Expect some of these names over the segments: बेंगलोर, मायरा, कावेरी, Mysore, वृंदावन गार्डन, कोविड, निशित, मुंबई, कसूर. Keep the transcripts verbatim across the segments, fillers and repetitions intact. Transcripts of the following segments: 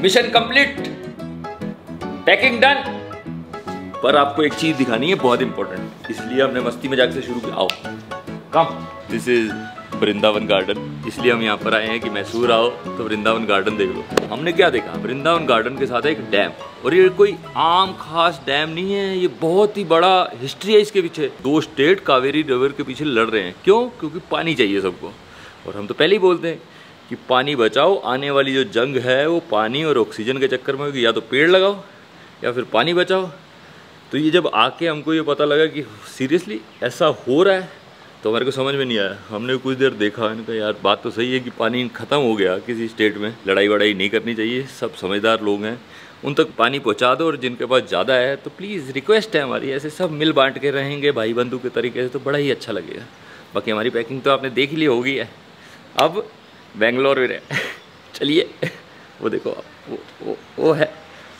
Mission complete, packing done. पर आपको एक चीज दिखानी है बहुत इंपॉर्टेंट, इसलिए हमने मस्ती मजाक से शुरू किया। आओ come, this is वृंदावन गार्डन, इसलिए हम यहाँ पर आए हैं कि मैसूर आओ तो वृंदावन गार्डन देख लो। हमने क्या देखा, वृंदावन गार्डन के साथ एक डैम, और ये कोई आम खास डैम नहीं है, ये बहुत ही बड़ा हिस्ट्री है इसके पीछे। दो स्टेट कावेरी रिवर के पीछे लड़ रहे हैं, क्यों? क्योंकि पानी चाहिए सबको। और हम तो पहले ही बोलते हैं कि पानी बचाओ, आने वाली जो जंग है वो पानी और ऑक्सीजन के चक्कर में होगी, या तो पेड़ लगाओ या फिर पानी बचाओ। तो ये जब आके हमको ये पता लगा कि सीरियसली ऐसा हो रहा है तो हमारे को समझ में नहीं आया। हमने कुछ देर देखा, इनका यार बात तो सही है कि पानी ख़त्म हो गया, किसी स्टेट में लड़ाई वड़ाई नहीं करनी चाहिए, सब समझदार लोग हैं, उन तक पानी पहुंचा दो। और जिनके पास ज़्यादा है तो प्लीज़ रिक्वेस्ट है हमारी, ऐसे सब मिल बांट के रहेंगे भाई बंधु के तरीके से तो बड़ा ही अच्छा लगेगा। बाकी हमारी पैकिंग तो आपने देख ली होगी है, अब बेंगलोर में रहे। चलिए, वो देखो आप, वो, वो वो है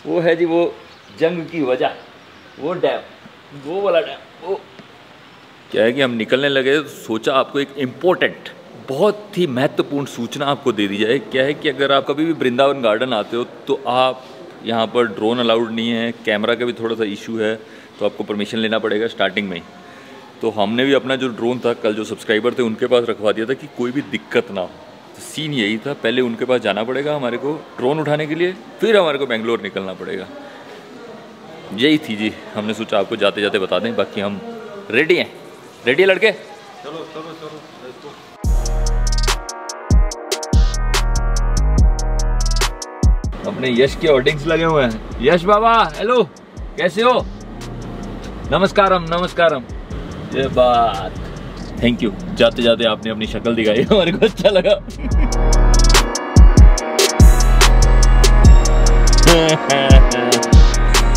वो है जी, वो जंग की वजह, वो डैम, वो वाला डैम। वो क्या है कि हम निकलने लगे तो सोचा आपको एक इम्पोर्टेंट, बहुत ही महत्वपूर्ण सूचना आपको दे दी जाए। क्या है कि अगर आप कभी भी वृंदावन गार्डन आते हो तो आप यहाँ पर ड्रोन अलाउड नहीं है, कैमरा का भी थोड़ा सा इशू है, तो आपको परमिशन लेना पड़ेगा स्टार्टिंग में ही। तो हमने भी अपना जो ड्रोन था कल जो सब्सक्राइबर थे उनके पास रखवा दिया था कि कोई भी दिक्कत ना हो। तो सीन यही था, पहले उनके पास जाना पड़ेगा हमारे को ड्रोन उठाने के लिए, फिर हमारे को बेंगलोर निकलना पड़ेगा। यही थी जी, हमने सोचा आपको जाते जाते बता दें। बाकी हम रेडी हैं, रेडी है लड़के, चलो चलो चलो। अपने यश के ऑडियंस लगे हुए हैं। यश बाबा हेलो, कैसे हो? नमस्कारम नमस्कारम। ये बात, थैंक यू, जाते जाते आपने अपनी शक्ल दिखाई, हमारे को अच्छा लगा।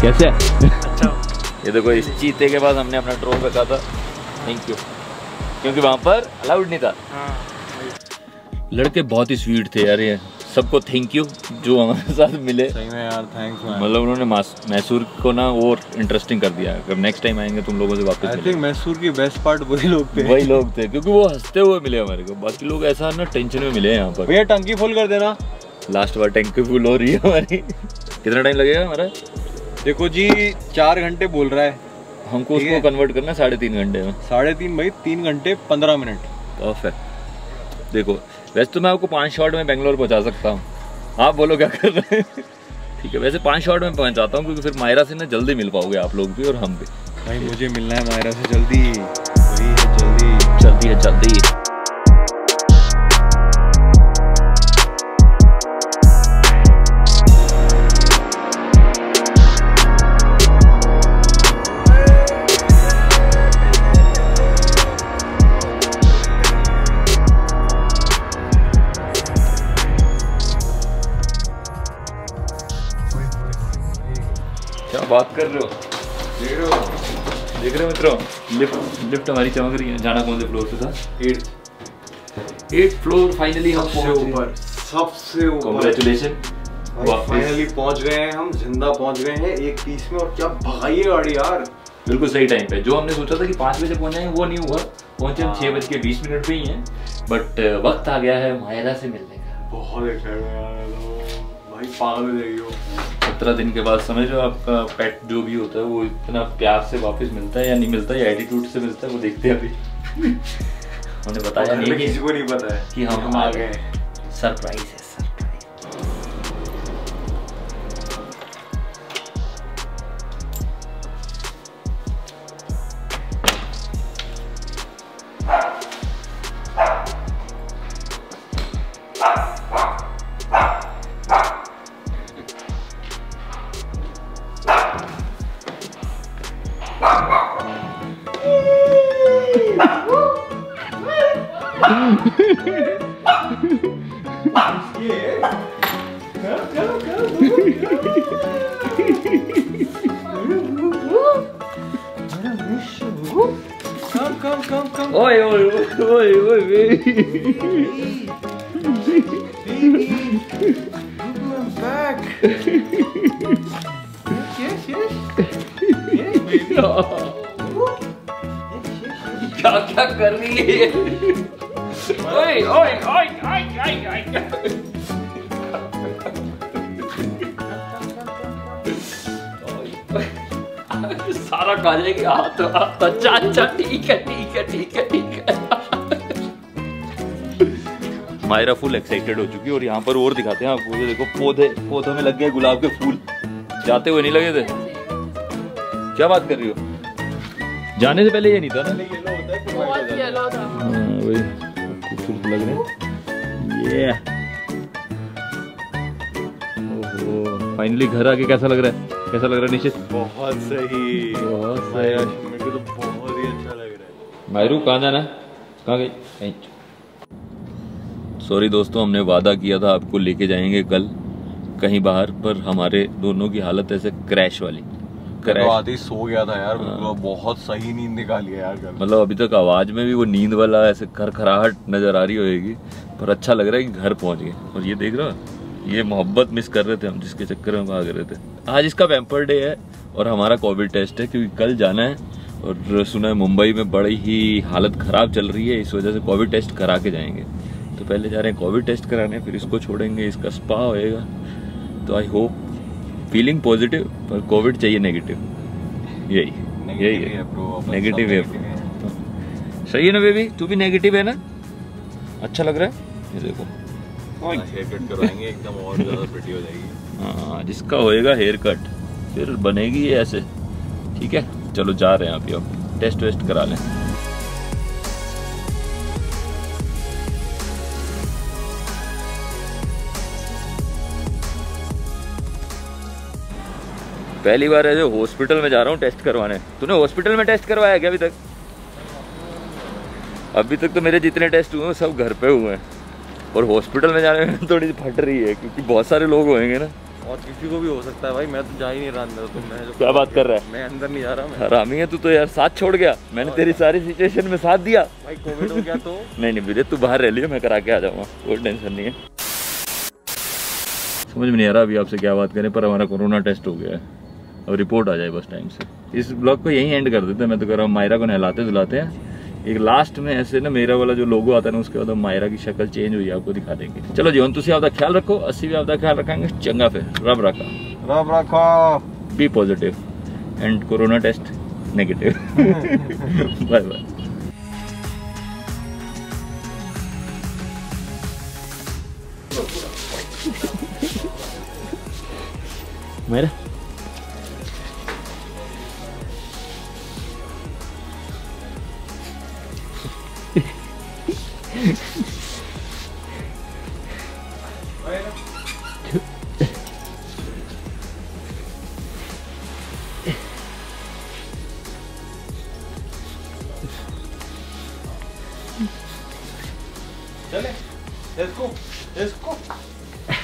कैसे? अच्छा, ये देखो इस चीते के पास हमने अपना ड्रोन रखा था, थैंक यू, क्योंकि वहाँ पर अलाउड नहीं था। हाँ। लड़के बहुत ही स्वीट थे यार, ये सबको थैंक यू जो हमारे साथ मिले। सही में यार, थैंक्स मैन। मतलब उन्होंने मैसूर को ना और इंटरेस्टिंग कर दिया। अगर नेक्स्ट टाइम आएंगे तुम लोगों से वापस, आई थिंक मैसूर की बेस्ट पार्ट वही लोग थे वही लोग थे क्योंकि वो हंसते हुए मिले हमारे को। बाकी लोग ऐसा ना टेंशन में मिले। यहाँ पर भैया टंकी फुल कर देना, लास्ट बार टंकी फुल हो रही है हमारी। कितना टाइम लगेगा हमारा? देखो जी, चार घंटे बोल रहा है, हमको उसको कन्वर्ट करना है साढ़े तीन घंटे में। साढ़े तीन भाई, तीन घंटे पंद्रह मिनट परफेक्ट। देखो वैसे तो मैं आपको पाँच शॉट में बेंगलोर पहुंचा सकता हूं, आप बोलो क्या कर रहे हैं। ठीक है, वैसे पाँच शॉट में पहुंचाता हूं क्योंकि फिर मायरा से ना जल्दी मिल पाओगे आप लोग भी और हम भी। भाई मुझे मिलना है मायरा से जल्दी, वही है जल्दी जल्दी है जल्दी। बात कर रहे हो, देख रहे हो, देख रहे हो मित्रों, लिफ्ट लिफ्ट हमारी चमक रही है। जाना कौन से फ्लोर पे था? Eight eight floor. फाइनली हम सबसे ऊपर, सबसे ऊपर। कांग्रेचुलेशन, फाइनली पहुंच गए हैं हम, जिंदा पहुंच गए हैं एक पीस में। और क्या भाई है गाड़ी यार, बिल्कुल सही टाइम पे। जो हमने सोचा था कि पाँच बजे पहुंचे हैं वो नहीं हुआ, पहुंचे हम छः बज के बीस मिनट पे ही हैं। बट वक्त आ गया है मायरा से मिलने का, बहुत एक्साइटेड भाई, पागल हो जाएगी। सत्रह दिन के बाद समझो आपका पेट जो भी होता है वो इतना प्यार से वापस मिलता है या नहीं मिलता है, या एटीट्यूड से मिलता है, वो देखते हैं अभी। उन्हें बताया नहीं, किसी को नहीं पता है कि हम आ गए। सरप्राइज है, ओए ओए ओए ओए baby, I'm back. Yes, yes. Yes, baby. क्या क्या कर रही है? Oi, oi, oi, oi, oi, oi. सारा काले के हाथ हाथ अच्छा अच्छा ठीक है ठीक है ठीक है ठीक है। मायरा फुल एक्साइटेड हो चुकी है और यहाँ पर और दिखाते हैं आपको, ये देखो पौधे पौधों में लग गए गुलाब के फूल, जाते हुए नहीं लगे थे। क्या बात कर रही हो, जाने से पहले ये नहीं था ना, येलो होता है, बहुत येलो था। हां भाई खूबसूरत लग रहे हैं। ओहो फाइनली घर आके कैसा लग रहा है, कैसा लग रहा है निशित? बहुत सही, बहुत सही, मेरे को तो बहुत ही अच्छा लग रहा है। मायरू कहां जाना है, कहां गई? सॉरी दोस्तों, हमने वादा किया था आपको लेके जाएंगे कल कहीं बाहर, पर हमारे दोनों की हालत ऐसे क्रैश वाली, आधी सो गया था यार। हाँ। बहुत सही नींद निकाली है यार, मतलब अभी तक आवाज में भी वो नींद वाला ऐसे खरखराहट नजर आ रही होगी, पर अच्छा लग रहा है कि घर पहुंच गए। और ये देख रहा है, ये मोहब्बत मिस कर रहे थे हम जिसके चक्कर में भाग रहे थे। आज इसका पैम्पर डे है और हमारा कोविड टेस्ट है, क्योंकि कल जाना है और सुना है मुंबई में बड़ी ही हालत खराब चल रही है, इस वजह से कोविड टेस्ट करा के जाएंगे। तो पहले जा रहे हैं कोविड टेस्ट कराने, फिर इसको छोड़ेंगे, इसका स्पा होएगा। तो आई होप फीलिंग पॉजिटिव, पर कोविड चाहिए नेगेटिव, यही यही है ब्रो, नेगेटिव है। सही है ना बेबी, तू भी नेगेटिव है ना, अच्छा लग रहा है। ये देखो हेयर कट करवाएंगे एकदम और ज़्यादा प्रिटी हो जाएगी। हाँ जिसका होएगा हेयर कट फिर बनेगी ये ऐसे, ठीक है। चलो जा रहे हैं आप, ये टेस्ट वेस्ट करा लें। पहली बार ऐसे हॉस्पिटल में जा रहा हूँ टेस्ट करवाने। तूने हॉस्पिटल में टेस्ट करवाया क्या अभी तक? अभी तक तो मेरे जितने टेस्ट हुए हैं सब घर पे हुए हैं, और हॉस्पिटल में जाने में थोड़ी फट रही है क्योंकि बहुत सारे लोग होंगे ना, और किसी को भी हो सकता है। भाई मैं तो जा ही नहीं रहा अंदर, तो मैं क्या बात कर रहा है, मैं अंदर नहीं जा रहा। हरामी है तू तो यार, साथ छोड़ गया। मैंने तेरी सारी सिचुएशन में साथ दिया भाई, कोविड हो गया तो। नहीं नहीं भैया, तू बाहर रह लियो, मैं करा के आ जाऊँगा, कोई टेंशन नहीं है। समझ में नहीं आ रहा अभी आपसे क्या बात करें, पर हमारा कोरोना टेस्ट हो गया है और रिपोर्ट आ जाए बस टाइम से। इस ब्लॉग को यहीं एंड कर देते हैं, मैं तो कह रहा हूँ। मायरा को नहलाते धुलाते हैं, एक लास्ट में ऐसे ना मेरा वाला जो लोगो आता है ना, उसके बाद मायरा की शक्ल चेंज हुई आपको दिखा देंगे। चलो जीवन, तुम आपका ख्याल रखो, अस्सी भी आपका ख्याल रखेंगे। चंगा फिर, रब रखा रब रखा, be positive and corona test negative. Bye bye. मायरा चले, इसको इसको